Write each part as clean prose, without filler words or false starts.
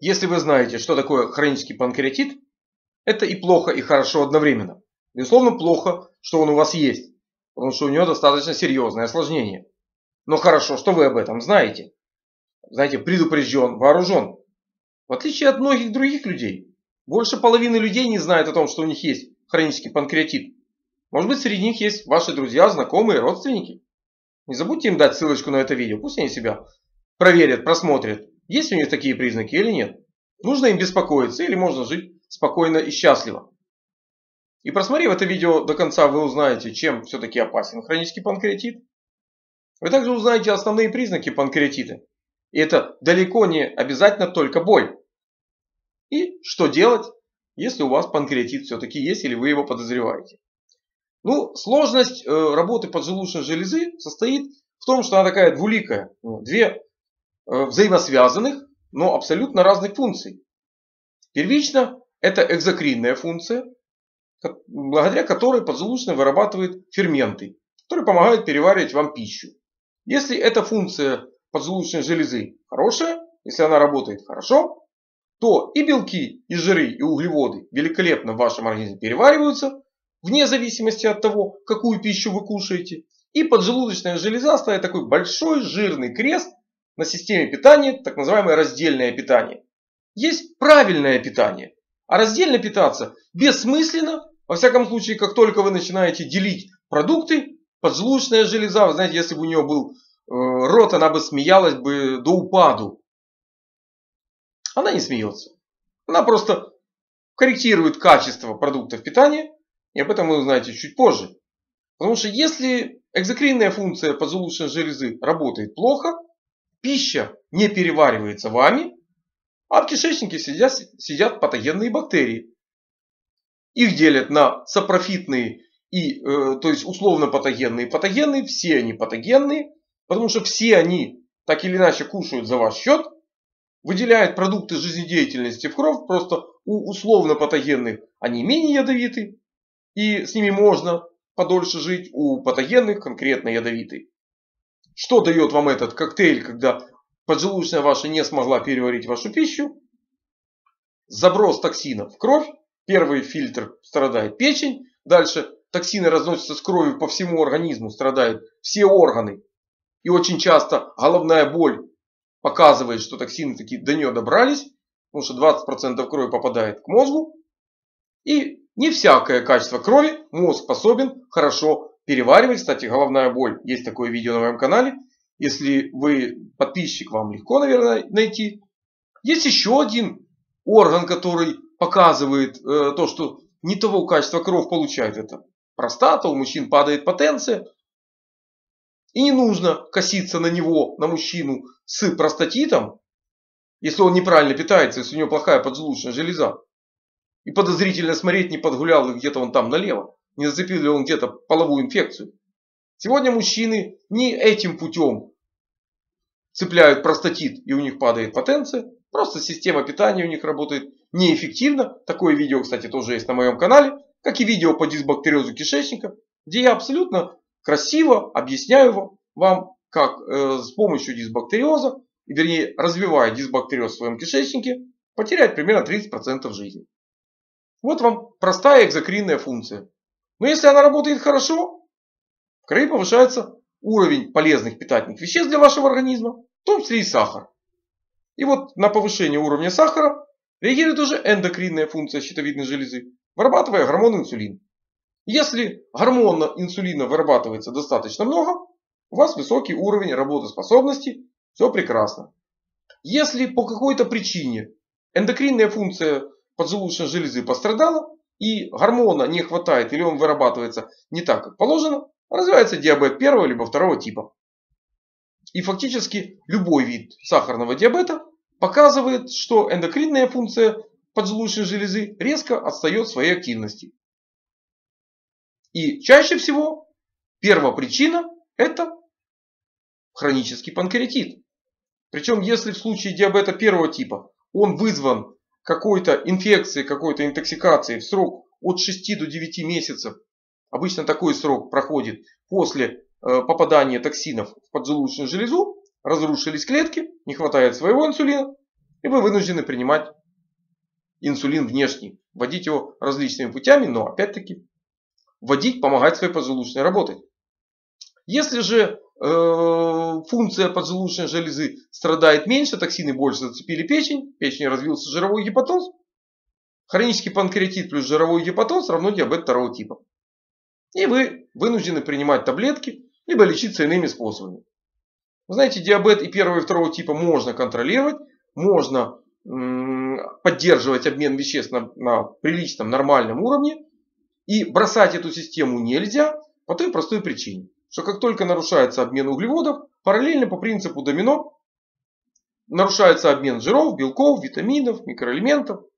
Если вы знаете, что такое хронический панкреатит, это и плохо, и хорошо одновременно. Безусловно, плохо, что он у вас есть, потому что у него достаточно серьезное осложнение. Но хорошо, что вы об этом знаете. Знаете, предупрежден, вооружен. В отличие от многих других людей, больше половины людей не знает о том, что у них есть хронический панкреатит. Может быть, среди них есть ваши друзья, знакомые, родственники. Не забудьте им дать ссылочку на это видео. Пусть они себя проверят, просмотрят, есть у них такие признаки или нет. Нужно им беспокоиться или можно жить спокойно и счастливо. И просмотрев это видео до конца, вы узнаете, чем все-таки опасен хронический панкреатит. Вы также узнаете основные признаки панкреатита. И это далеко не обязательно только боль. И что делать, если у вас панкреатит все-таки есть или вы его подозреваете. Ну, сложность работы поджелудочной железы состоит в том, что она такая двуликая. Две взаимосвязанных, но абсолютно разных функций. Первично это экзокринная функция, благодаря которой поджелудочная вырабатывает ферменты, которые помогают переваривать вам пищу. Если эта функция поджелудочной железы хорошая, если она работает хорошо, то и белки, и жиры, и углеводы великолепно в вашем организме перевариваются, вне зависимости от того, какую пищу вы кушаете. И поджелудочная железа ставит такой большой жирный крест на системе питания, так называемое раздельное питание. Есть правильное питание. А раздельно питаться бессмысленно. Во всяком случае, как только вы начинаете делить продукты, поджелудочная железа, вы знаете, если бы у нее был рот, она бы смеялась бы до упаду. Она не смеется. Она просто корректирует качество продуктов питания. И об этом вы узнаете чуть позже. Потому что если экзокринная функция поджелудочной железы работает плохо, пища не переваривается вами, а в кишечнике сидят патогенные бактерии. Их делят на сапрофитные, то есть условно патогенные, патогенные. Все они патогенные, потому что все они так или иначе кушают за ваш счет, выделяют продукты жизнедеятельности в кровь. Просто у условно патогенных они менее ядовиты, и с ними можно подольше жить, у патогенных конкретно ядовитые. Что дает вам этот коктейль, когда поджелудочная ваша не смогла переварить вашу пищу? Заброс токсинов в кровь. Первый фильтр страдает печень. Дальше токсины разносятся с кровью по всему организму. Страдают все органы. И очень часто головная боль показывает, что токсины таки до нее добрались. Потому что 20% крови попадает к мозгу. И не всякое качество крови мозг способен хорошо переваривать. Кстати, головная боль. Есть такое видео на моем канале. Если вы подписчик, вам легко, наверное, найти. Есть еще один орган, который показывает то, что не того качества кровь получает. Это простата. У мужчин падает потенция. И не нужно коситься на него, на мужчину с простатитом, если он неправильно питается, если у него плохая поджелудочная железа. И подозрительно смотреть, не подгулял ли где-то он там налево. Не зацепил ли он где-то половую инфекцию. Сегодня мужчины не этим путем цепляют простатит и у них падает потенция. Просто система питания у них работает неэффективно. Такое видео, кстати, тоже есть на моем канале. Как и видео по дисбактериозу кишечника. Где я абсолютно красиво объясняю вам, как с помощью дисбактериоза, вернее развивая дисбактериоз в своем кишечнике, потерять примерно 30% жизни. Вот вам простая экзокринная функция. Но если она работает хорошо, в крови повышается уровень полезных питательных веществ для вашего организма, в том числе и сахар. И вот на повышение уровня сахара реагирует уже эндокринная функция щитовидной железы, вырабатывая гормон инсулин. Если гормона инсулина вырабатывается достаточно много, у вас высокий уровень работоспособности, все прекрасно. Если по какой-то причине эндокринная функция поджелудочной железы пострадала, и гормона не хватает, или он вырабатывается не так, как положено, развивается диабет первого либо второго типа. И фактически любой вид сахарного диабета показывает, что эндокринная функция поджелудочной железы резко отстает в своей активности. И чаще всего первопричина — это хронический панкреатит. Причем если в случае диабета первого типа он вызван какой-то инфекции, какой-то интоксикации в срок от 6 до 9 месяцев. Обычно такой срок проходит после попадания токсинов в поджелудочную железу. Разрушились клетки, не хватает своего инсулина. И вы вынуждены принимать инсулин внешний. Вводить его различными путями, но опять-таки вводить, помогать своей поджелудочной работать. Если же функция поджелудочной железы страдает меньше, токсины больше зацепили печень, в печени развился жировой гепатоз, хронический панкреатит плюс жировой гепатоз равно диабет 2 типа. И вы вынуждены принимать таблетки, либо лечиться иными способами. Вы знаете, диабет и 1 и 2 типа можно контролировать, можно поддерживать обмен веществ на приличном, нормальном уровне. И бросать эту систему нельзя по той простой причине, что как только нарушается обмен углеводов, параллельно по принципу домино нарушается обмен жиров, белков, витаминов, микроэлементов. То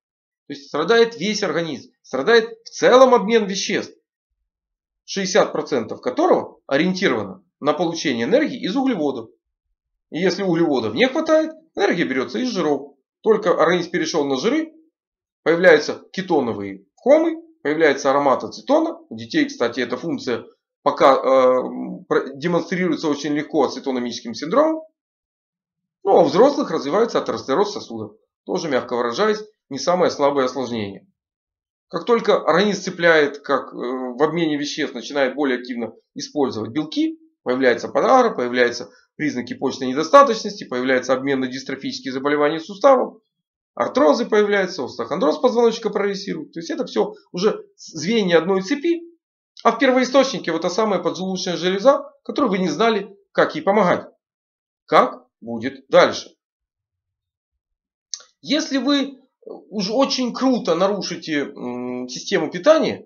есть страдает весь организм. Страдает в целом обмен веществ, 60% которого ориентировано на получение энергии из углеводов. И если углеводов не хватает, энергия берется из жиров. Только организм перешел на жиры, появляются кетоновые комы, появляется аромат ацетона. У детей, кстати, эта функция пока демонстрируется очень легко ацетономическим синдромом. Ну а у взрослых развивается атеросклероз сосудов. Тоже, мягко выражаясь, не самое слабое осложнение. Как только организм цепляет, как в обмене веществ начинает более активно использовать белки, появляется подагра, появляются признаки почной недостаточности, появляется обмен на дистрофические заболевания суставов, артрозы появляются, остеохондроз позвоночника прогрессирует. То есть это все уже звенья одной цепи. А в первоисточнике вот та самая поджелудочная железа, которую вы не знали, как ей помогать. Как будет дальше. Если вы уже очень круто нарушите систему питания,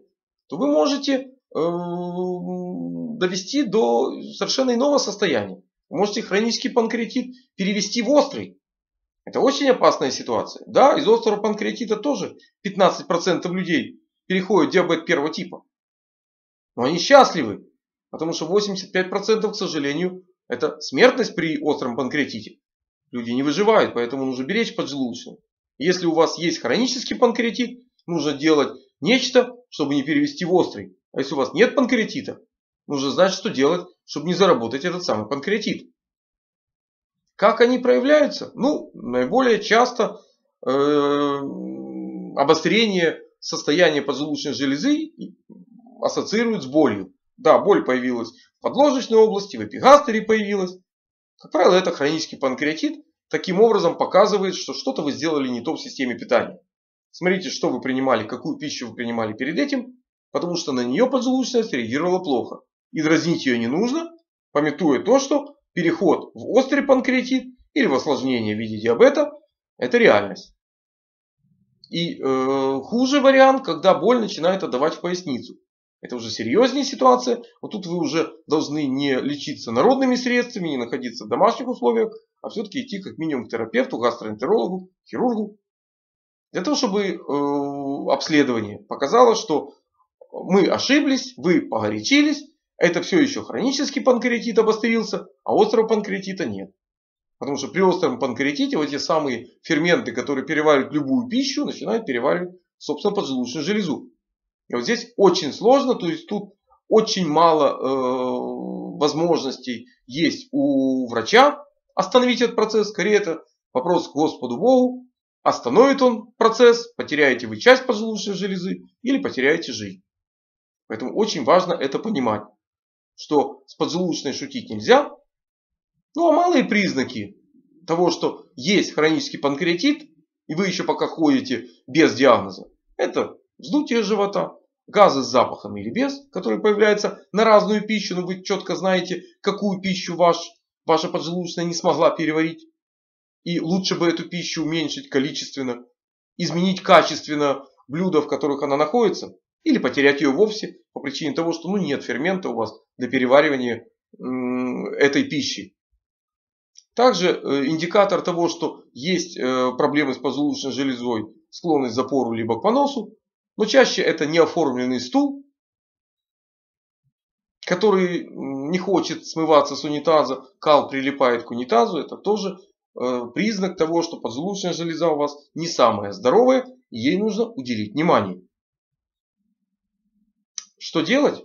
то вы можете довести до совершенно иного состояния. Вы можете хронический панкреатит перевести в острый. Это очень опасная ситуация. Да, из острого панкреатита тоже 15% людей переходят в диабет 1 типа. Но они счастливы. Потому что 85%, к сожалению, это смертность при остром панкреатите. Люди не выживают, поэтому нужно беречь поджелудочную. Если у вас есть хронический панкреатит, нужно делать нечто, чтобы не перевести в острый. А если у вас нет панкреатита, нужно знать, что делать, чтобы не заработать этот самый панкреатит. Как они проявляются? Ну, наиболее часто обострение состояния поджелудочной железы ассоциируют с болью. Да, боль появилась в подложечной области, в эпигастере появилась. Как правило, это хронический панкреатит. Таким образом показывает, что что-то вы сделали не то в системе питания. Смотрите, что вы принимали, какую пищу вы принимали перед этим. Потому что на нее поджелудочная среагировала плохо. И дразнить ее не нужно, памятуя то, что переход в острый панкреатит или в осложнение в виде диабета – это реальность. И хуже вариант, когда боль начинает отдавать в поясницу. Это уже серьезнее ситуация. Вот тут вы уже должны не лечиться народными средствами, не находиться в домашних условиях, а все-таки идти как минимум к терапевту, гастроэнтерологу, хирургу. Для того, чтобы обследование показало, что мы ошиблись, вы погорячились, это все еще хронический панкреатит обострился, а острого панкреатита нет. Потому что при остром панкреатите вот те самые ферменты, которые переваривают любую пищу, начинают переваривать, собственно, поджелудочную железу. И вот здесь очень сложно, то есть тут очень мало возможностей есть у врача остановить этот процесс. Скорее это вопрос к Господу Богу. Остановит он процесс, потеряете вы часть поджелудочной железы или потеряете жизнь. Поэтому очень важно это понимать, что с поджелудочной шутить нельзя. Ну а малые признаки того, что есть хронический панкреатит, и вы еще пока ходите без диагноза, это вздутие живота, газы с запахом или без, которые появляются на разную пищу, но вы четко знаете, какую пищу ваша поджелудочная не смогла переварить. И лучше бы эту пищу уменьшить количественно, изменить качественно блюда, в которых она находится. Или потерять ее вовсе по причине того, что нет фермента у вас для переваривания этой пищи. Также индикатор того, что есть проблемы с поджелудочной железой, склонность к запору либо к поносу. Но чаще это неоформленный стул, который не хочет смываться с унитаза. Кал прилипает к унитазу. Это тоже признак того, что поджелудочная железа у вас не самая здоровая. И ей нужно уделить внимание. Что делать?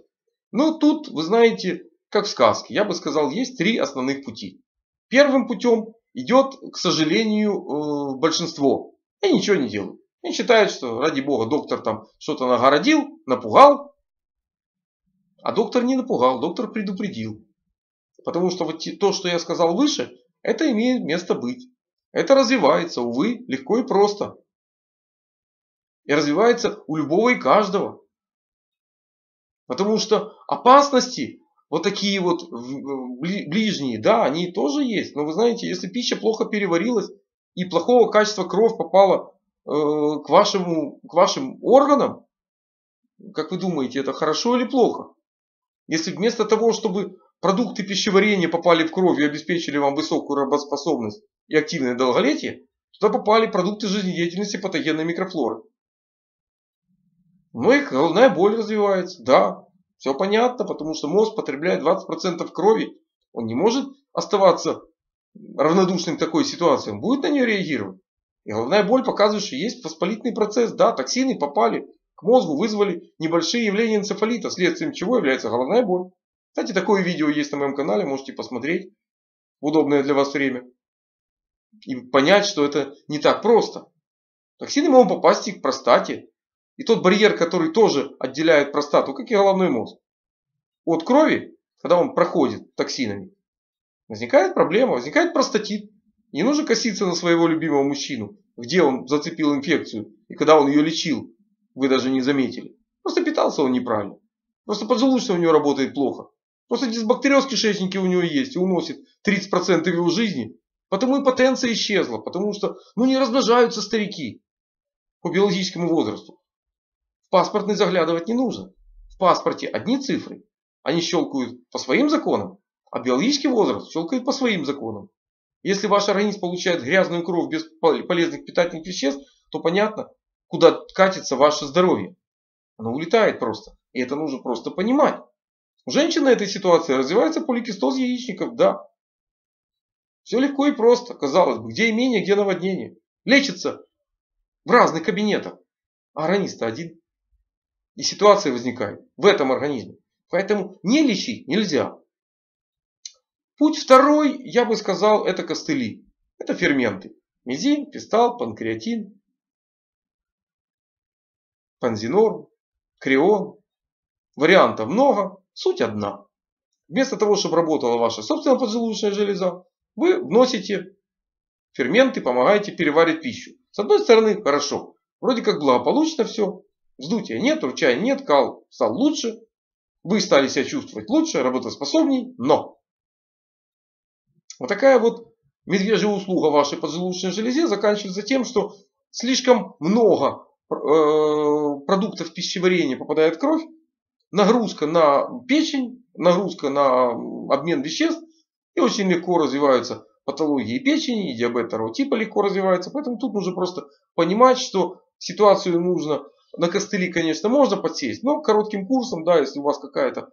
Ну тут, вы знаете, как в сказке. Я бы сказал, есть 3 основных пути. Первым путем идет, к сожалению, большинство. И ничего не делают. И считают, что ради бога доктор там что-то нагородил, напугал. А доктор не напугал, доктор предупредил. Потому что вот то, что я сказал выше, это имеет место быть. Это развивается, увы, легко и просто. И развивается у любого и каждого. Потому что опасности, вот такие вот ближние, да, они тоже есть. Но вы знаете, если пища плохо переварилась и плохого качества кровь попала к вашим органам, как вы думаете, это хорошо или плохо? Если вместо того, чтобы продукты пищеварения попали в кровь и обеспечили вам высокую работоспособность и активное долголетие, туда попали продукты жизнедеятельности патогенной микрофлоры. Ну и головная боль развивается. Да, все понятно, потому что мозг потребляет 20% крови. Он не может оставаться равнодушным к такой ситуации. Он будет на нее реагировать. И головная боль показывает, что есть воспалительный процесс. Да, токсины попали к мозгу, вызвали небольшие явления энцефалита, следствием чего является головная боль. Кстати, такое видео есть на моем канале, можете посмотреть в удобное для вас время. И понять, что это не так просто. Токсины могут попасть и к простате. И тот барьер, который тоже отделяет простату, как и головной мозг, от крови, когда он проходит токсинами, возникает проблема, возникает простатит. Не нужно коситься на своего любимого мужчину, где он зацепил инфекцию. И когда он ее лечил, вы даже не заметили. Просто питался он неправильно. Просто поджелудочная у него работает плохо. Просто дисбактериоз в кишечнике у него есть и уносит 30% его жизни. Потому и потенция исчезла. Потому что не размножаются старики по биологическому возрасту. В паспортный заглядывать не нужно. В паспорте одни цифры. Они щелкают по своим законам. А биологический возраст щелкает по своим законам. Если ваш организм получает грязную кровь без полезных питательных веществ, то понятно, куда катится ваше здоровье. Оно улетает просто. И это нужно просто понимать. У женщин на этой ситуации развивается поликистоз яичников. Да. Все легко и просто. Казалось бы, где имение, где наводнение. Лечится в разных кабинетах. А организм-то один. И ситуация возникает в этом организме. Поэтому не лечить нельзя. Путь второй, я бы сказал, это костыли. Это ферменты. Мизин, пистал, панкреатин, панзинор, креон. Вариантов много. Суть одна. Вместо того, чтобы работала ваша собственная поджелудочная железа, вы вносите ферменты, помогаете переварить пищу. С одной стороны, хорошо. Вроде как благополучно все. Вздутия нет, ручая нет, кал стал лучше. Вы стали себя чувствовать лучше, работоспособней. Но! Вот такая вот медвежья услуга вашей поджелудочной железе заканчивается тем, что слишком много продуктов пищеварения попадает в кровь. Нагрузка на печень, нагрузка на обмен веществ. И очень легко развиваются патологии печени, и диабет 2 типа легко развивается. Поэтому тут нужно просто понимать, что ситуацию нужно... На костыли, конечно, можно подсесть, но коротким курсом, да, если у вас какая-то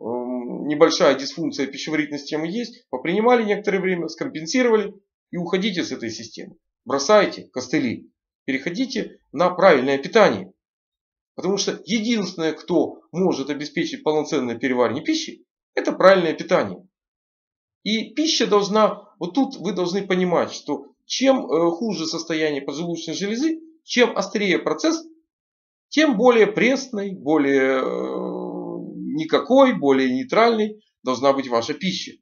небольшая дисфункция пищеварительной системы есть, попринимали некоторое время, скомпенсировали и уходите с этой системы. Бросайте костыли. Переходите на правильное питание. Потому что единственное, кто может обеспечить полноценное переваривание пищи, это правильное питание. И пища должна... Вот тут вы должны понимать, что чем хуже состояние поджелудочной железы, чем острее процесс, тем более пресной, более никакой, более нейтральной должна быть ваша пища.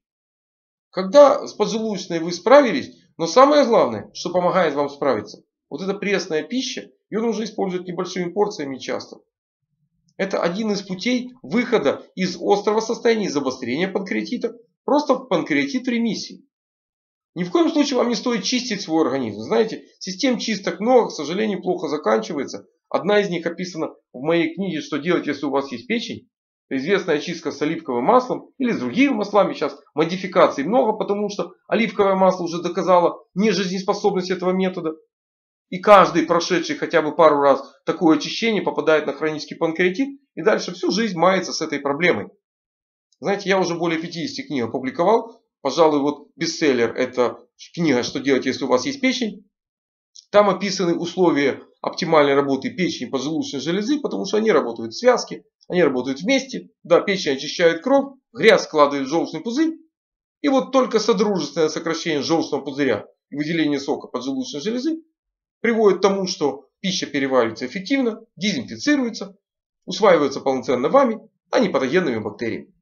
Когда с поджелудочной вы справились, но самое главное, что помогает вам справиться, вот эта пресная пища, ее нужно использовать небольшими порциями часто. Это один из путей выхода из острого состояния, из обострения панкреатита, просто в панкреатит в ремиссии. Ни в коем случае вам не стоит чистить свой организм. Знаете, систем чисток много, к сожалению, плохо заканчивается. Одна из них описана в моей книге «Что делать, если у вас есть печень?». Известная очистка с оливковым маслом или с другими маслами. Сейчас модификаций много, потому что оливковое масло уже доказало нежизнеспособность этого метода. И каждый, прошедший хотя бы пару раз такое очищение, попадает на хронический панкреатит. И дальше всю жизнь мается с этой проблемой. Знаете, я уже более 50 книг опубликовал. Пожалуй, вот бестселлер — это книга «Что делать, если у вас есть печень?». Там описаны условия оптимальной работы печени и поджелудочной железы, потому что они работают в связке, они работают вместе. Да, печень очищает кровь, грязь складывает в желчный пузырь, И вот только содружественное сокращение желчного пузыря и выделение сока поджелудочной железы приводит к тому, что пища переваривается эффективно, дезинфицируется, усваивается полноценно вами, а не патогенными бактериями.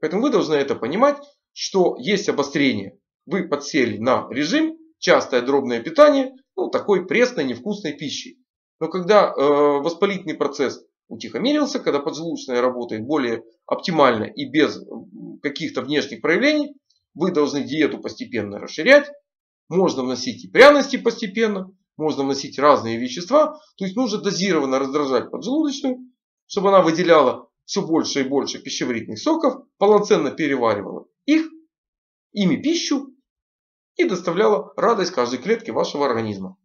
Поэтому вы должны это понимать, что есть обострение. Вы подсели на режим, частое дробное питание, ну, такой пресной, невкусной пищи. Но когда воспалительный процесс утихомирился, когда поджелудочная работает более оптимально и без каких-то внешних проявлений, вы должны диету постепенно расширять. Можно вносить и пряности постепенно, можно вносить разные вещества. То есть нужно дозированно раздражать поджелудочную, чтобы она выделяла все больше и больше пищеварительных соков, полноценно переваривала их, ими пищу и доставляла радость каждой клетке вашего организма.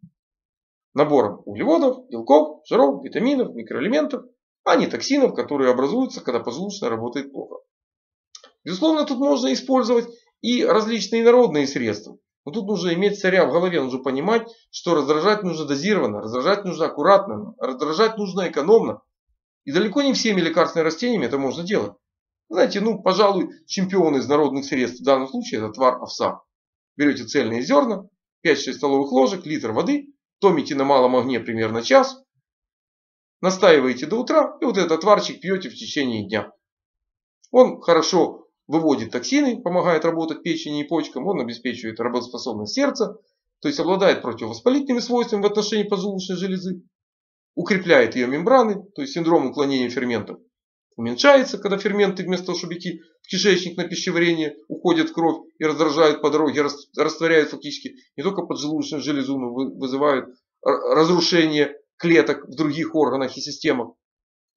Набором углеводов, белков, жиров, витаминов, микроэлементов, а не токсинов, которые образуются, когда поджелудочная работает плохо. Безусловно, тут можно использовать и различные народные средства. Но тут нужно иметь царя в голове, нужно понимать, что раздражать нужно дозированно, раздражать нужно аккуратно, раздражать нужно экономно. И далеко не всеми лекарственными растениями это можно делать. Знаете, ну, пожалуй, чемпион из народных средств в данном случае это отвар овса. Берете цельные зерна, 5-6 столовых ложек, литр воды, томите на малом огне примерно час, настаиваете до утра и вот этот отварчик пьете в течение дня. Он хорошо выводит токсины, помогает работать печени и почкам, он обеспечивает работоспособность сердца, то есть обладает противовоспалительными свойствами в отношении поджелудочной железы, укрепляет ее мембраны, то есть синдром уклонения ферментов уменьшается, когда ферменты вместо того, чтобы идти в кишечник на пищеварение, уходят в кровь и раздражают по дороге, растворяют фактически не только поджелудочную железу, но вызывают разрушение клеток в других органах и системах.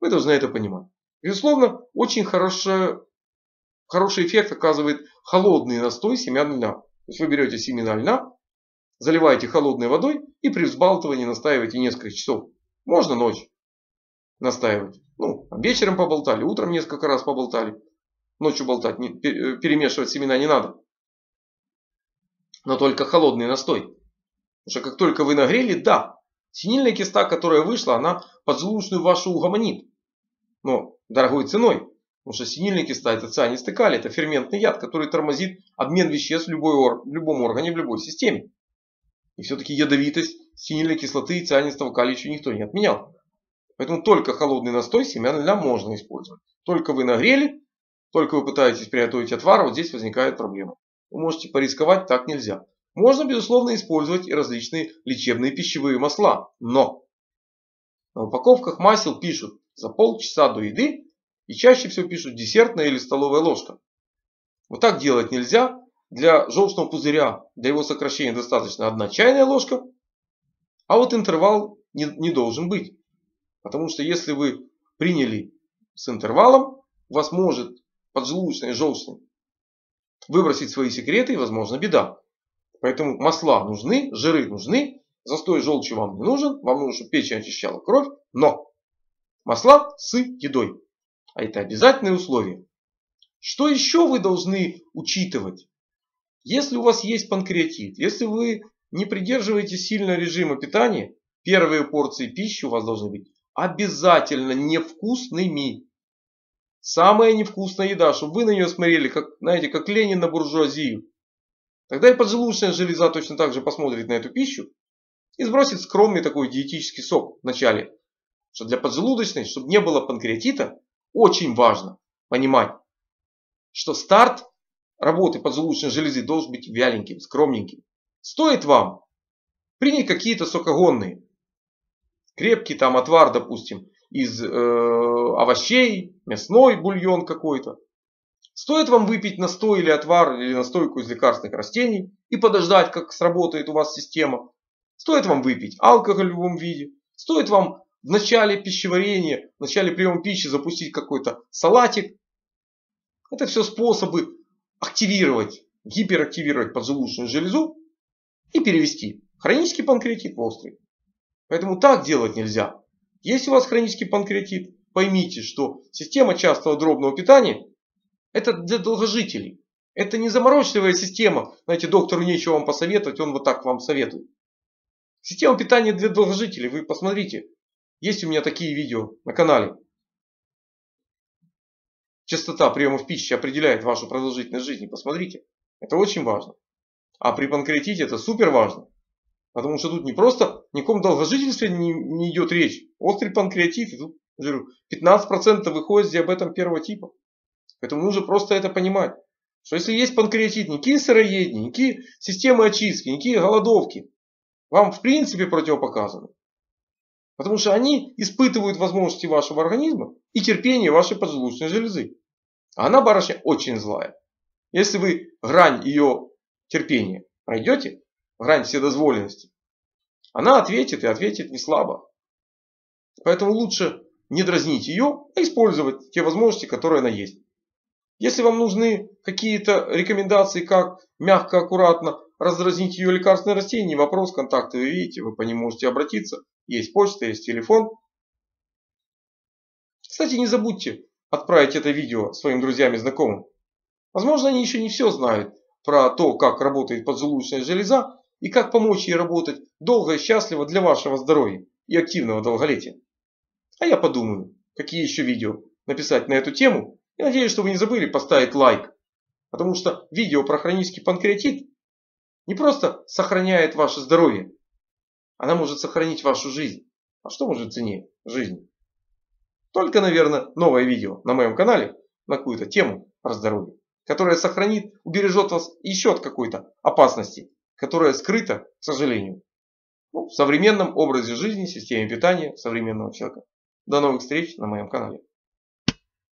Вы должны это понимать. Безусловно, очень хороший эффект оказывает холодный настой семян льна. То есть вы берете семена льна, заливаете холодной водой и при взбалтывании настаиваете несколько часов. Можно ночь настаивать. Ну, вечером поболтали, утром несколько раз поболтали. Ночью болтать, перемешивать семена не надо. Но только холодный настой. Потому что как только вы нагрели, да, синильная киста, которая вышла, она поджелудочную вашу угомонит. Но дорогой ценой. Потому что синильная киста это цианистый калий, это ферментный яд, который тормозит обмен веществ в любом органе, в любой системе. И все-таки ядовитость синильной кислоты и цианистого калия еще никто не отменял. Поэтому только холодный настой семян льна можно использовать. Только вы нагрели, только вы пытаетесь приготовить отвар, вот здесь возникает проблема. Вы можете порисковать, так нельзя. Можно, безусловно, использовать и различные лечебные пищевые масла. Но на упаковках масел пишут за полчаса до еды и чаще всего пишут десертная или столовая ложка. Вот так делать нельзя. Для желчного пузыря, для его сокращения достаточно 1 чайная ложка. А вот интервал не должен быть. Потому что если вы приняли с интервалом, у вас может поджелудочная и желчная выбросить свои секреты и возможно беда. Поэтому масла нужны, жиры нужны. Застой желчи вам не нужен. Вам нужно, чтобы печень очищала кровь. Но масла с едой. А это обязательное условие. Что еще вы должны учитывать? Если у вас есть панкреатит, если вы не придерживаетесь сильно режима питания, первые порции пищи у вас должны быть обязательно невкусными. Самая невкусная еда, чтобы вы на нее смотрели, как, знаете, как Ленин на буржуазию. Тогда и поджелудочная железа точно так же посмотрит на эту пищу и сбросит скромный такой диетический сок вначале. Что для поджелудочной, чтобы не было панкреатита, очень важно понимать, что старт работы поджелудочной железы должен быть вяленьким, скромненьким. Стоит вам принять какие-то сокогонные. Крепкий там отвар, допустим, из овощей, мясной бульон какой-то. Стоит вам выпить настой или отвар, или настойку из лекарственных растений и подождать, как сработает у вас система. Стоит вам выпить алкоголь в любом виде. Стоит вам в начале пищеварения, в начале приема пищи запустить какой-то салатик. Это все способы активировать, гиперактивировать поджелудочную железу и перевести хронический панкреатит в острый. Поэтому так делать нельзя. Если у вас хронический панкреатит, поймите, что система частого дробного питания это для долгожителей. Это не заморочливая система. Знаете, доктору нечего вам посоветовать, он вот так вам советует. Система питания для долгожителей. Вы посмотрите. Есть у меня такие видео на канале. Частота приемов пищи определяет вашу продолжительность жизни. Посмотрите. Это очень важно. А при панкреатите это супер важно. Потому что тут не просто ни о каком долгожительстве не идет речь. Острый панкреатит. И тут 15% выходит с диабетом первого типа. Поэтому нужно просто это понимать. Что если есть панкреатит, никакие сыроедения, никакие системы очистки, никакие голодовки вам в принципе противопоказаны. Потому что они испытывают возможности вашего организма и терпение вашей поджелудочной железы. А она, барышня, очень злая. Если вы грань ее терпения пройдете, грань вседозволенности, она ответит и ответит не слабо. Поэтому лучше не дразнить ее, а использовать те возможности, которые она есть. Если вам нужны какие-то рекомендации, как мягко, аккуратно раздразнить ее лекарственные растения, вопрос, контакты вы видите, вы по ним можете обратиться. Есть почта, есть телефон. Кстати, не забудьте отправить это видео своим друзьям и знакомым. Возможно, они еще не все знают про то, как работает поджелудочная железа и как помочь ей работать долго и счастливо для вашего здоровья и активного долголетия. А я подумаю, какие еще видео написать на эту тему. И надеюсь, что вы не забыли поставить лайк. Потому что видео про хронический панкреатит не просто сохраняет ваше здоровье. Она может сохранить вашу жизнь. А что может ценить жизнь? Только, наверное, новое видео на моем канале на какую-то тему про здоровье, которая сохранит, убережет вас еще от какой-то опасности, которая скрыта, к сожалению, в современном образе жизни, системе питания современного человека. До новых встреч на моем канале.